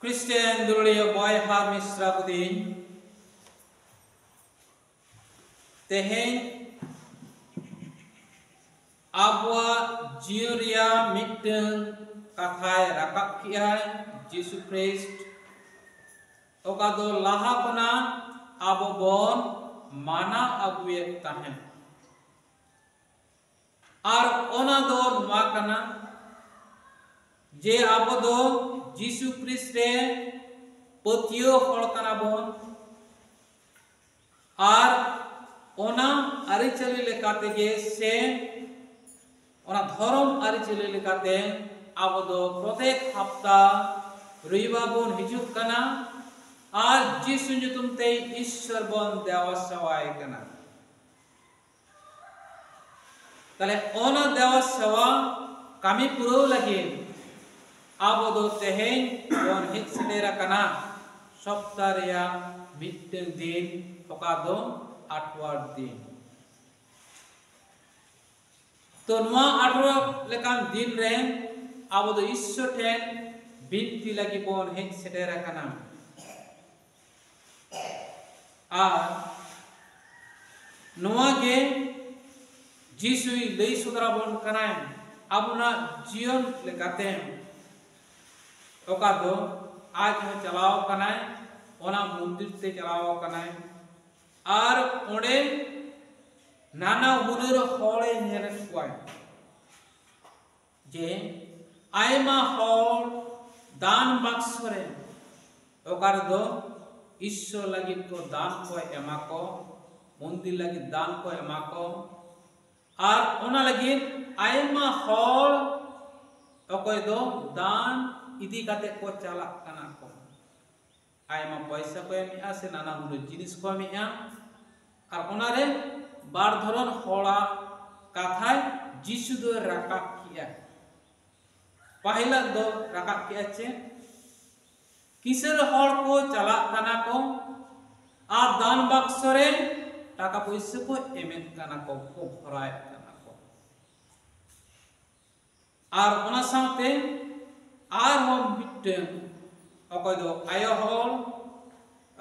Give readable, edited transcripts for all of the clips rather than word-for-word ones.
Christian Dulia boy har misra pudin tehen abwa jiuria mitten kathai rakap kiai Yesus Kristus okado laha kona abo bon mana aguye tahen ar ona do ma kana je abo do Yesus Kristus potio hor kana bon ar ona arichali lekate ge se ona dhorom arichali lekate abo do protek hafta ruiba bon hijub kana ar Yesu jutum te Ishwar bon dewa sawai kana tale ona dewa sawa kami puro lagi abodo tehen bon hitsera kana soptaria mitten din pokado atwar din to noa atwar lekan din re abodo Ishwar ten binti lagi bon hitsera kana a noa ge Yesus lei sudra bon kanaim abuna jion lekatem okado aaj ho chalao kanaim ona mundir te chalao kanaim ar onde nana udur hole nere kwai je aima hol dan baksore okado Ishwar lagi ko dan ko emako mundir lagi dan ko emako ar ona lagin aima hol okoy do dan idi kate ko chalak kana ko aima paisa ko emi ase nana huno jinis ko emi ar ona re bar dhoron hola kathay Yesu do rakap kiya pahila do rakap kiya che kiser hol ko chalak kana ko ar dan baksore taka paisa ko emet kana ko ko horai ar ona saute ar hom mitten okodo ayo hol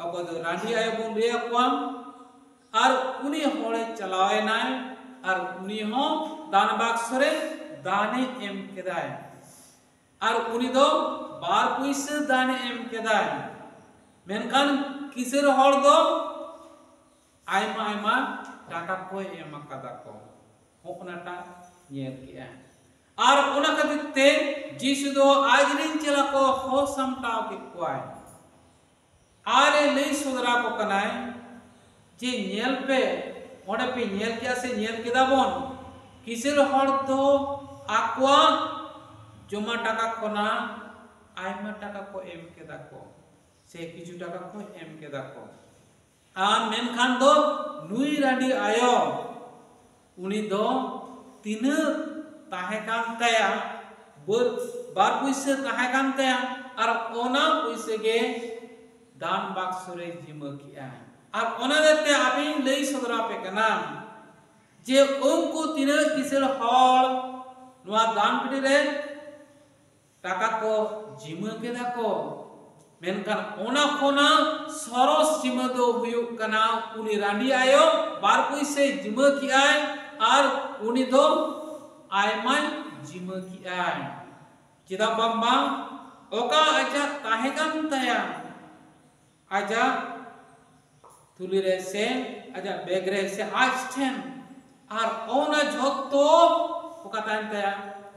okodo randi ayo bon re kwam ar uni hole chalae nai ar uni ho dan baksore dane em kedai ar uni do bar puise dane em kedai menkan kiser hol do aima taka ko em kada ko hoknata nyer kia ar ona kadit te Yesu do ajrin chala ko ho samtaw ki kwai are nei sudra ko kanai je nyel pe ona pe nyel kya se nyel keda bon kiser hor do akwa joma taka ko na aima taka ko em keda ko se kichu taka ko em keda ko ar menkhan do nui radi ayo uni do tina tahekan taya bar puise tahekan taya ar ona puise ge dan baksore jima kiya ar ona dete abin lei sodra pe kana je onku tiner kisel hol noa dan pidi re taka ko jima keda ko menkan ona khona soros jima do huyuk kana uni randi ayo bar puise jima kiya ar uni do aiman jima kiai kita bamba oka aja tahekan taya aja tulire se aja begre se ashten ar ona jotto oka tan taya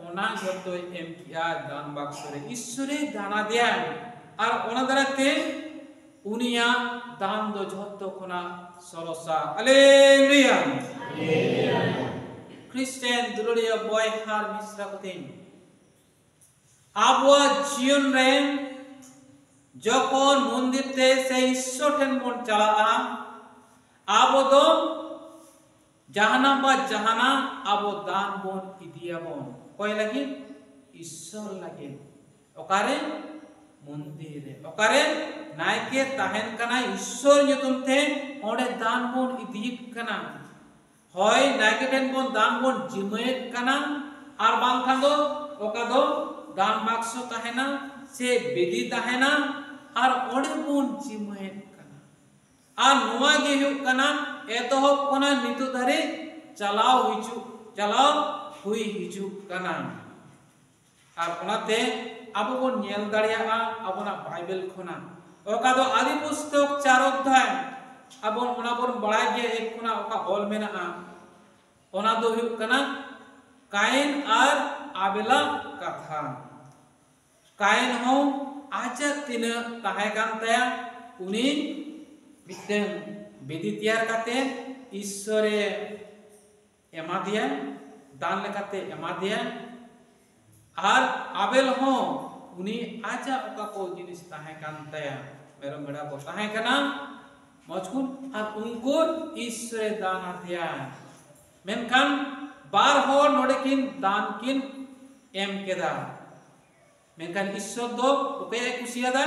ona jotto em kiai dan baksore Ishware dana deyan ar ona darate unia dan do jotto kona sorosa haleluya haleluya Christian Duloria boy har misra kutin abwa jion re jokon mondir te sei soten mon chalaa abodo jahana ba jahana abodan bon idia bon koi lagi Ishwar lagi okare mondire okare naike tahen kana Ishwar jutum te ode dan bon idip kana hoy nake ten bon dan bon jimet kana ar bangkhan do oka do dan bakso tahena से बेदी ताहना और ओडे bone चिमहेत कना और नोवा गे hook कना एतोहब कना नितो धरे चलाव हुई हिजु कना और ओनाते आबो बोन नेल दाड़ियागा आबोना बाइबल खना ओका दो आदि पुस्तक 4 अध्याय आबोन ओना बोन बड़ाय गे एक खना ओका हॉल मेनागा ओना दो हुक कना कायन और आबेला कथा कायन हो आचर तीना ताहे कान ताया उनी बितें बेदित्यार काते ईश्वरे एमादिया दान लेकाते एमादिया आर आबेल हो उनी आचा ओका को जिनिस ताहे कान ताया मेरो मेडा को ताहे काना मजकुन आर उनको ईश्वरे दान आतिया मेनकान बार हो नोडेकिन दान किन एम केदा मेनकान ईश्वर दो ओके कुसिया दा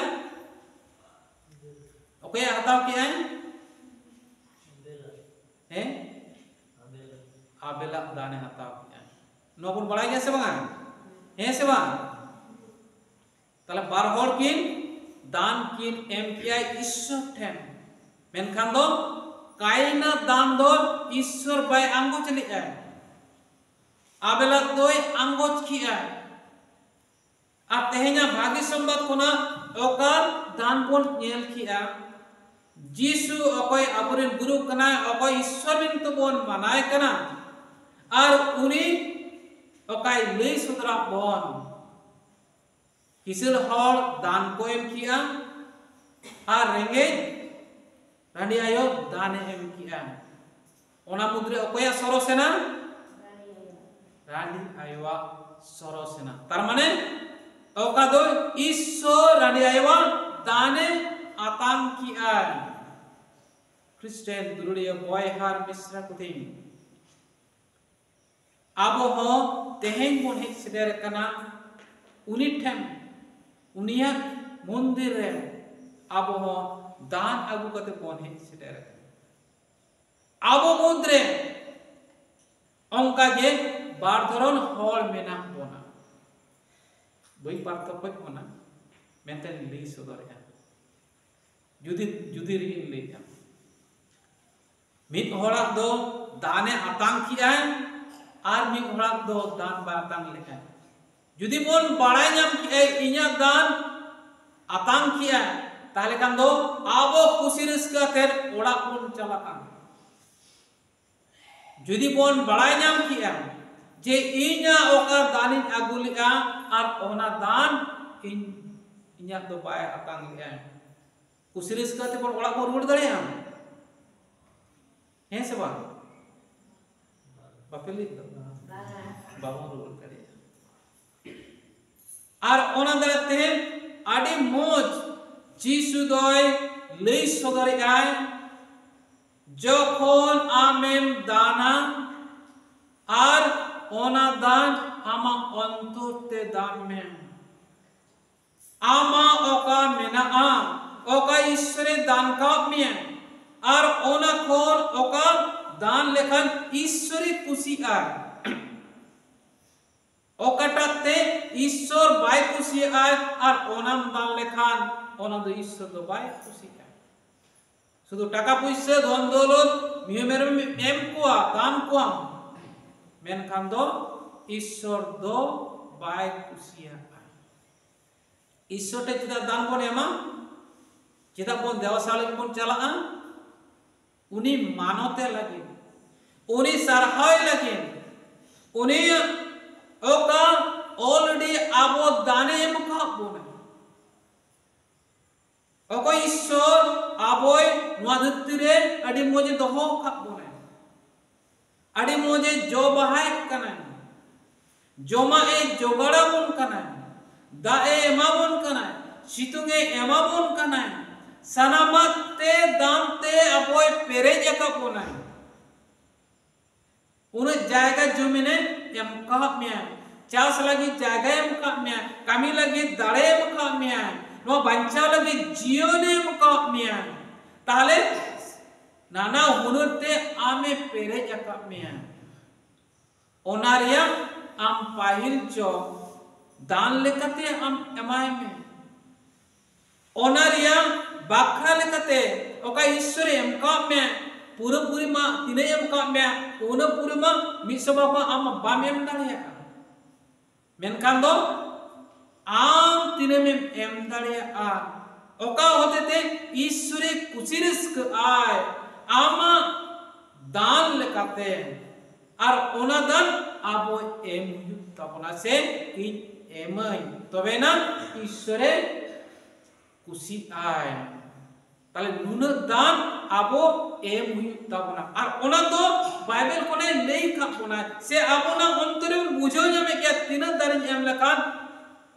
ओके हटाओ के है आबेला दाने हटाओ के नो अपन बड़ाई जैसे बंगा है से बा तले बार होड़ किन दान किन एम के ईश्वर ठेन मेनकान दो कायना दान दो ईश्वर बाय अंगो चली है आबेला दोय अंगोच किया आप तेहना भागी संबंध कोना ओकार दान बोल नेल किया जीसु ओकोय अपुरिन गुरु कना ओकोय ईश्वरिन तो बोन मनाय कना और उनी ओकाय ले सुदरा बोन किसिल हॉल दान कोएम किया और रेंगे रानी आयो दान एम किया ओना मुद्रे ओकोया सरोसेना रानी आयवा सरोसेना तार माने ओका दो ईश्वर रानी आयवा दाने आताम किया क्रिश्चियन दुरुडिया बॉय हार मिश्रा कुथिंग आबो हो तेहें मोने सिदर कना उनिठम उनिया मंदिर रे आबो हो दान अगु कते कोने सिदर आबो मुद्रे अंका गे बारधरन हॉल में ना बोना वही बात कब तक होना मैं तो नहीं सुधर गया जुदी जुदी रीन ले गया मिन होड़ा दो दाने आतंक किया है और मिन होड़ा दो दान बातंग ले गया जुदी बोल बड़ा नाम किया इन्हें दान आतंक किया है ताहले कम दो आबो कुशी रिस्क तेर ओड़ा पुन चला कम जुदी बोल बड़ा नाम किया जे इन्या ओका दानिन अगुलिया और ओना दान इन इन्या तो पाए आतंग लिया कुसरिस करते पर ओला को रोड दड़े हम है से बात बफेली बाबू रोड करे और ओना दते आडे मोज जीसु दोय ले सगरे आए जोखोन आमेम दाना और ओना दान आमा अंतुते दान में आमा ओका मेना आ ओका ईश्वरे दान काप में और ओना कोन ओका दान लेखन ईश्वरी कुशी आ ओकटाते ईश्वर बाय कुशी आ और ओनाम दान लेखन ओना दो ईश्वर दो बाय कुशी आ शुद्ध टाका पैसा धन दौलत मेहमेर में एम कोआ दान कोआ मेनखान दो ईश्वर दो बाय कुसिया आय ईश्वर टे चिदा दान बोन एमा चिदा बोन देवशाली बोन चलाआ उनी मानोते लगे उनी सरहाय लगे उनी ओका ऑलरेडी आबो दाने एम का बोन ओको ईश्वर आबोय नवादत्रे अडी मोजे दोहो का बोन अड़ी मोजे जो बहाय कना जोमा ए जोगड़ा बोन कना दा ए एमा बोन कना सितुंगे एमा बोन कना सनामत ते दाम ते अपोय पेरेज का बोना उन जायगा जमीने एम कह म्या चास लगी जायगा एम कह म्या कमी लगी दाड़े एम कह म्या नो बंचा लगी जीवन एम कह म्या ताले नाना हुनरते आमे पेरे जकाप में ओनारिया आम पाहिल जो दान लेकते आम एमाय में Onariam bakra lekate, oka Isware mkamya pura purima tinayam mkamya, una purima misabapa ama bamem daliya. Menkan do am tinayam em daliya a, oka hotete Isware kuchirisk ay, ama dan lekate, ar ona dan abo em huyuk tapona se in emai, tobe na Isware kusi ay, tale nuna dan abo em huyuk tapona, ar ona do Bible kone nei kapona, se abo na ontore bujho jame ke tina darin em lekan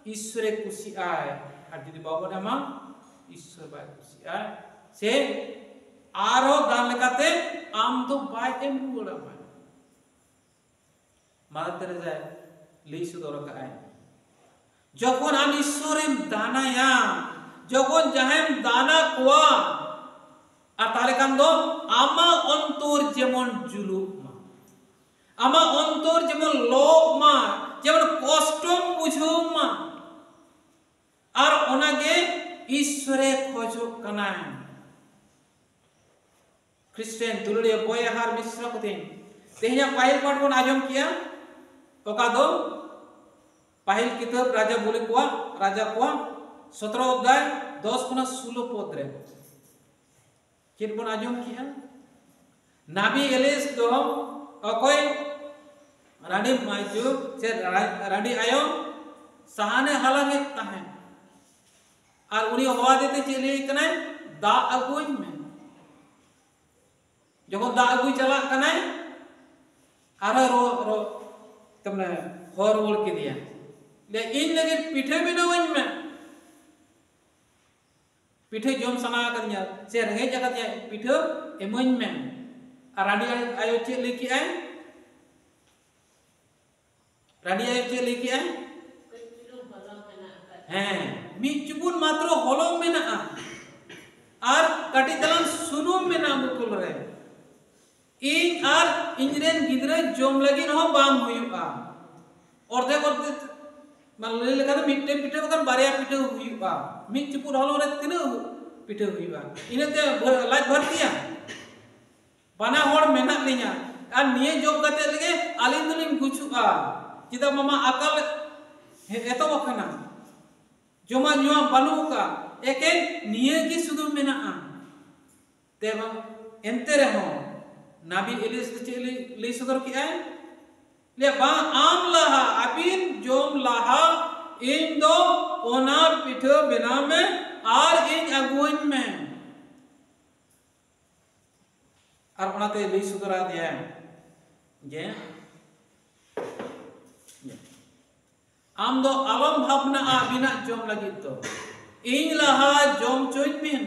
Isware kusi ay, ar jodi babo na ma Iswar bai kusi ay, se aro dan lekate am do bai em gola ma. Mother Teresa Lisu Dorokai Jokon Ami Surim Dana Yam Jokon Jahem Dana Kwa Atarekando Ama Ontur Jemon Juluma Ama Ontur Jemon Loma Jemon Kostum Bujuma Ar Onage Isware Kojo Kanan Christian Dulure Boya Har Misrakutin Tehnya Pahil Patron Ajam Kia तोकादो पहिल किताब राजा बोले कुआ राजा कुआ 17 अध्याय 10 गुना 16 पद रे किन बन आजम किया नाबी एलिस दो कोई रानी माइजू से रानी आयो सहाने हालांकि तहे और उन्हीं हवा देते चले कने दा अगुई में जब दा अगुई चला कने आरो रो तमने होर बोल के दिया ले इन लगे पीठे में नवन में पीठे जोम सना कर दिया से रहे जगत या पीठे एमन में रानी आयोचे लेके आए रानी आयोचे लेके आए हैं मिचुबुन मात्र होलों में ना आर कटितलन सुनो में ना मुकुल रहे इन आर इंजरेन गिदरे जोम लगी न हो बांग हुयुआ और देखो मतलब ले लेकर मिट्टे पिटे को कर बारिया पिटे हुयुआ मिट चुपुर हालो रे तीनों पिटे हुयुआ इन्हें तो लाइफ भर दिया बना होड़ मेहनत लिया आर निये जोम करते लगे आलिंदुलिंग गुचुआ जिधर मामा अकल ऐसा वखना जोमा न्यूआ बलू का एक निये की सुधु मेहनत आ तेरा एंतेरे हो नाबी एलिस चेली ले सदर की है ले बा आम लहा अबिन जोम लहा इन दो ओना पिठो बिना में आर इन अगुइन में और ओनाते ले सदरा दिया जे आम दो आलम भावना आ बिना जोम लगी तो इन लहा जोम चोइट बिन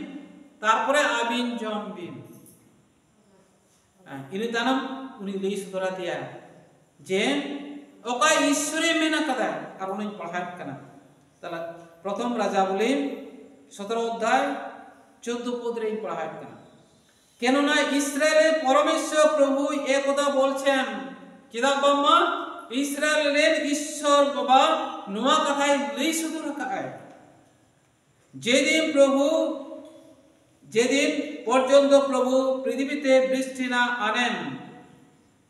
तारपरे अबिन जोम बिन ini tanam uni leis dora dia je oka Isware mena kada karon ing padhat kana tala prathom raja bolen 17 অধ্যায় 14 পদ রে padhat kana keno na Israel parameshwar prabhu ek oda bolchen kida bamma Israel rer Ishwar baba noa kathai leis dora kai jedin prabhu যেদিন পর্যন্ত প্রভু পৃথিবীতে বৃষ্টি না আনেন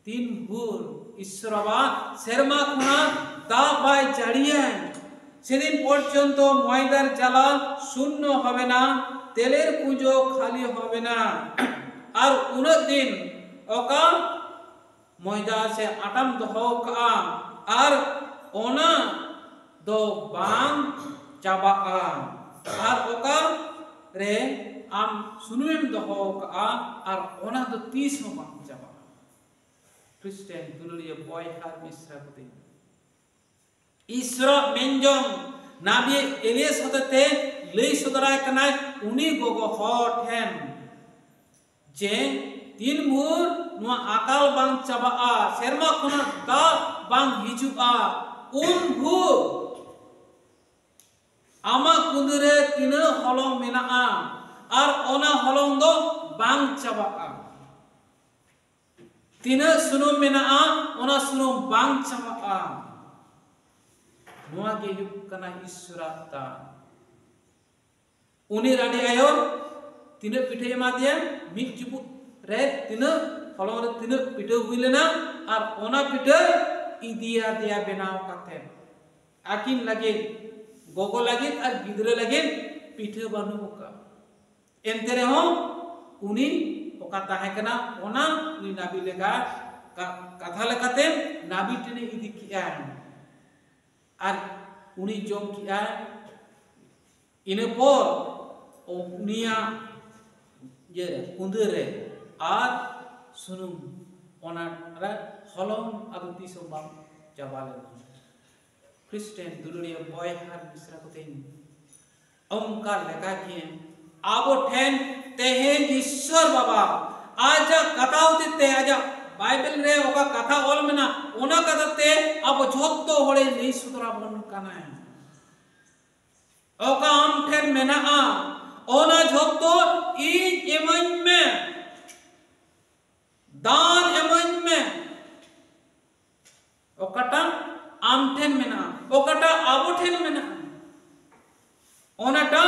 তিন ভোর ইসরাবা শর্মা কোনা দা বাই জড়িয়ে সেদিন পর্যন্ত ময়দার জ্বালা শূন্য হবে না তেলের কুঁজো খালি হবে না আর 19 দিন ওকা ময়দা সে আটাম দহকা আর ওনা দো বান চাবা আর ওকা রে am sunuem doho ka ar ona do tis ho ma jaba Christian dululia boy har misra kote Isra menjong nabi Elias hotete lei sodara kanai uni gogo hot hen je tin mur no akal bang chaba a serma khona da bang hiju a un bhu ama kundure tina holong mena a আর ওনা হলং দো বাং চাবা তিনা সুনুম মেনা আ ওনা সুনুম বাং চাবা আ নোয়া কে ইউক কানা ইসরাতা उने रानी आयो तीनों पिठे माध्यम मिक्स जुबु रहे तीनों फलों वाले तीनों पिठे हुए ना और ओना पिठे इदिया दिया बनाओ करते हैं आकिन लगे गोगो लगे और गिदरे लगे पिठे बनो होगा एंतरे हो उन्हीं वो कहता है कि ना ओना उन्हीं नाबी लेगा कथा लगाते नाबी टीने इधि किया है और उन्हीं जोम किया इन्हें बोल उन्हीं ये कुंदरे आर सुनुं ओना रे हलों अगुती सोबां जवाले Kristen dulunya boy har misra kuting omkar leka kien abo ten tehen Ishwar baba aja kata uti te aja Bible re oka kata ol mena ona kata te abo jotto hore nei sutra bon kana oka om ten mena a ona jotto i eman me dan eman me oka ta Amten mena, okata aboten mena, onata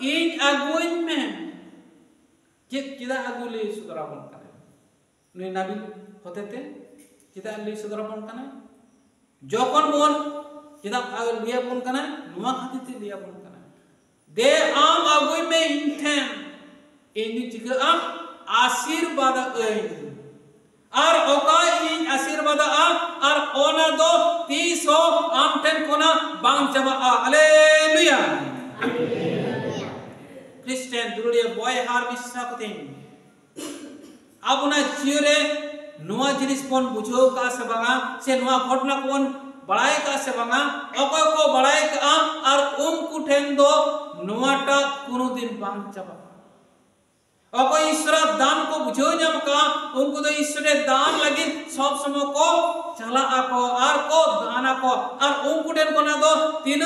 in aguin men, kita aguli saudara ponkan, ini nabi khotete, kita aguli saudara ponkan, jokon pun kita agul dia ponkan, nuah hati dia ponkan, de am aguin men inten, ini juga am asir pada ain. आर ओकाई आशीर्वाद आ are ओना दो तीसो आम ten कोना बांग जमा आ हालेलुया क्रिश्चियन दुरुड़े बॉय हार मिश्रा कुतिं अब उना जीवरे नुआ जिनिस कौन बुझो का सेवागा से नुआ घटना कौन बढ़ाए का सेवागा ओका को बढ़ाए का आर कुठेन दो नुआ टा कुनु दिन बांग जमा और कोई ईश्वर दान को बुझो जम का उनको तो ईश्वर दान लगे सब समय को चला आको आर को दाना को आर उनको टेन को ना दो तीन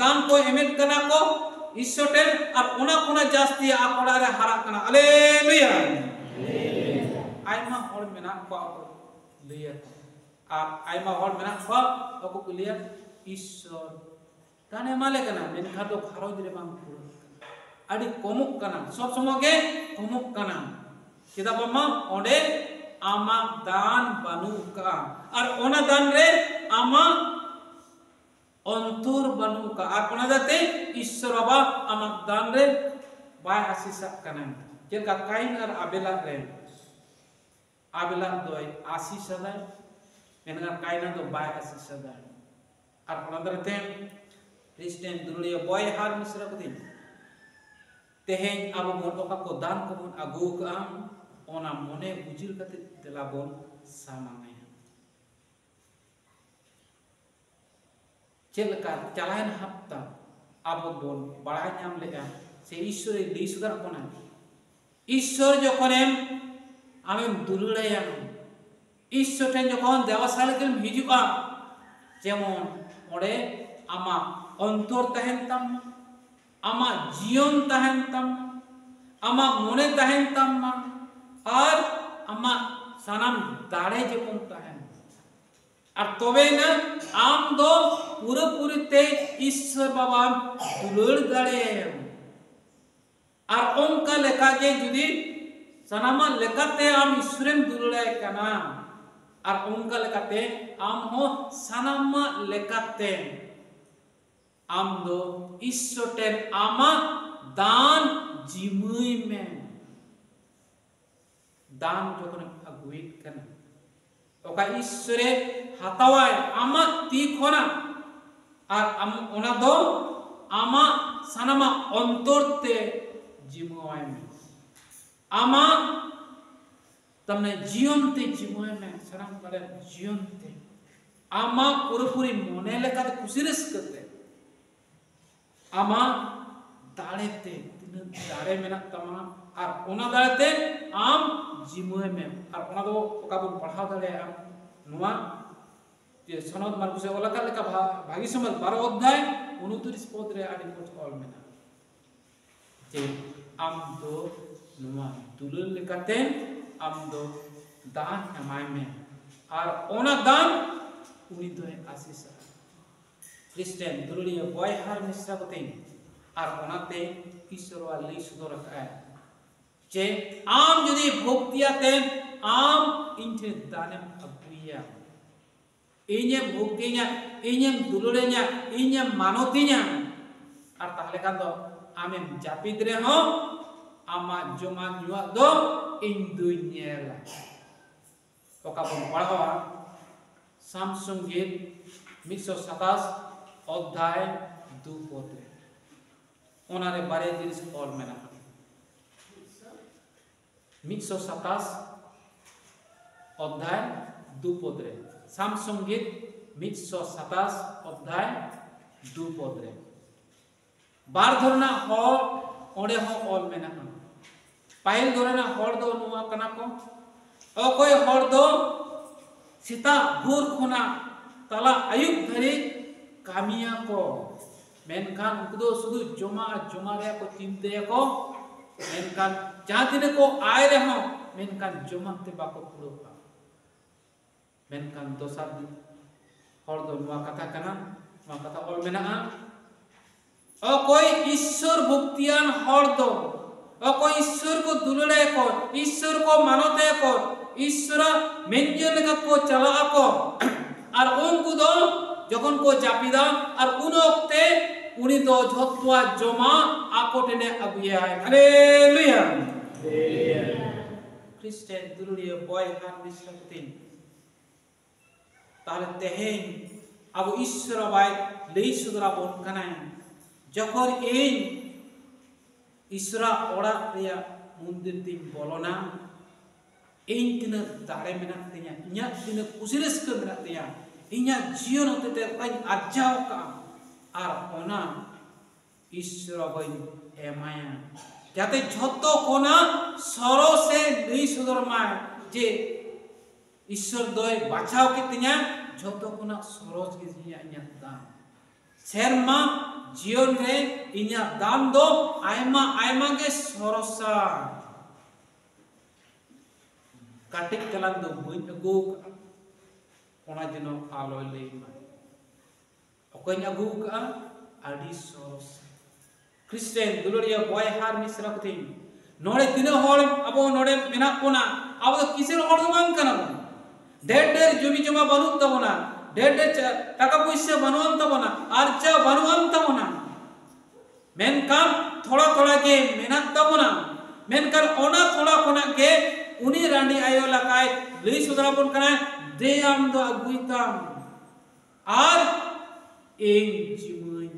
दान को एमेट करना को ईश्वर टेन आर उना कुना जास्ती आकोड़ा रे हरा करना अलेलुया आइमा हॉल में ना को लिया आप आइमा हॉल में ना को आपको लिया ईश्वर ताने माले करना मैंने कहा तो खारो जिले मांग Adi komuk kana, sob semoga komuk kana. Kita paham, onde ama dan banuka. Ar ona dan re ama ontur banuka. Ar ona jate Ishwaraba ama dan re bay asisa kana. Jika kain ar abela re, abela doi asisa re, mengar kain itu bay asisa re. Ar ona dan re Kristen dunia boy har misra kuting. Teheng abu monoka ko dan ko mon agu kam ona mone bujil kate telabon samangay. Celaka calain hapta abu bon baranyam lea se Ishwar di sudar kona. Ishwar jokonem amem dululeyam. Ishwar ten jokon dewasal kem hijuka. Jemon ore ama ontor tahentam. Ama jion tahan tam, ama mone tahan tam, ar ama sanam dare jepon tahan. Ar tobena am do pura pura te Ishwar baba dulur dare. Ar onka leka je judi sanama leka te am Ishwarem dululai kana. Ar onka leka te am ho sanama leka te. Amdo isoten ama dan jimui men dan jokon aguit kana oka Ishware hatawai ama tikhona ar am ona do ama sanama ontorte jimoi men ama tamne jionte jimoi men sanam kale jionte ama purpuri mone lekate kusiris kate ama darete tin dare menak tama ar ona darete am jimue mem ar ona do okabun padha dare am nuwa te sanad markuse olaka leka bhagi samad 12 odhyay 29 pod re adi pod ol mena te am do nuwa tulul lekate am do dan namai me ar ona dan uni do asisa Kristen, dulu dia boy har misra kuting. और ओनाते ईश्वर वाली सुदो रखा है जे आम जदि भक्तिया ते आम इनठे दाने अगुया इने भक्तिया इने दुलुरेया इने मानोतिया और ताहले खान दो आमे जापिद रे हो आमा जोमान युवा दो इन दुनिया ला ओका बन पढ़वा Samsung Gate 127 अध्याय 2 पोते ओनारे बारे जिनिस और मेना 127 अध्याय 2 पोते Samsung Gate 127 अध्याय 2 पोते बार धरना और ओडे हो और मेना पायल धरना और दो नुआ कना को ओ कोई और दो सीता भोर खुना तला आयुब धरी कामिया को मेनखान उनको सुदू जमा जमा रे को चिंते को मेनखान जहां दिन को आए रे हो मेनखान जमाते बाको पुरो का मेनखान दोसर दिन और दो नुआ कथा कना नुआ कथा और मेना ओ कोई ईश्वर भक्तियान हर दो ओ कोई ईश्वर को दुलड़े को ईश्वर को मानते को ईश्वर मेंजन का को चला को और उनको दो जखन को जापिदा और उनोक्ते उनी दो झत्वा जमा आकोटेने अबिया है हालेलुया क्रिश्चियन दुलड़े बॉय हार मिसकतिन ताले तेहेन अब ईश्वर बाय लेई सुदरा बोन कनाय जखर एन ईश्वरा ओड़ा रिया मुंदिर दिन बोलोना इन दिन दारे में नक्तियाँ इन्ह दिन कुशलेस कर नक्तियाँ इन्ह जीवन होते थे कहीं अज्ञाव का आर कोना ईश्वरा भाई ऐमाया जाते झोतो कोना सरो से नहीं सुधर माय जे ईश्वर दोए बचाव कितन्या झोतो कोना सरोज की जिया इन्ह दान शर्मा जीवन रे इन्ह दान दो आयमा आयमा के सरोसा काटिक कलां दो बुन अगु ओना जनो आलोय लेमा ओकन अगु का आडी सोस क्रिश्चियन दुलरिया बॉय हार मिश्रा कथिन नोडे दिन होल अबो नोडे मेना कोना अबो किसेर होल बांग कना डेड डेड जमी जमा बनु तबोना डेड डेड टाका पैसा बनवाम तबोना आरचा बनवाम तबोना मेन काम थोड़ा थोड़ा के मेहनत तबोना मेन कर ओना थोड़ा कोना के उनी रानी आयो लकाय लई सुदरापन कनाय दे आम दो अगुइताम आर एन जिमई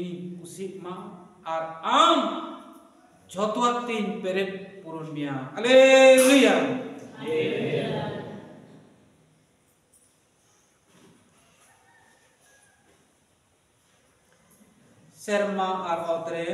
इनी उसिमा आर आम जतवा तीन पेरे पुरन मिया हालेलुया हालेलुया शर्मा आर ओतरे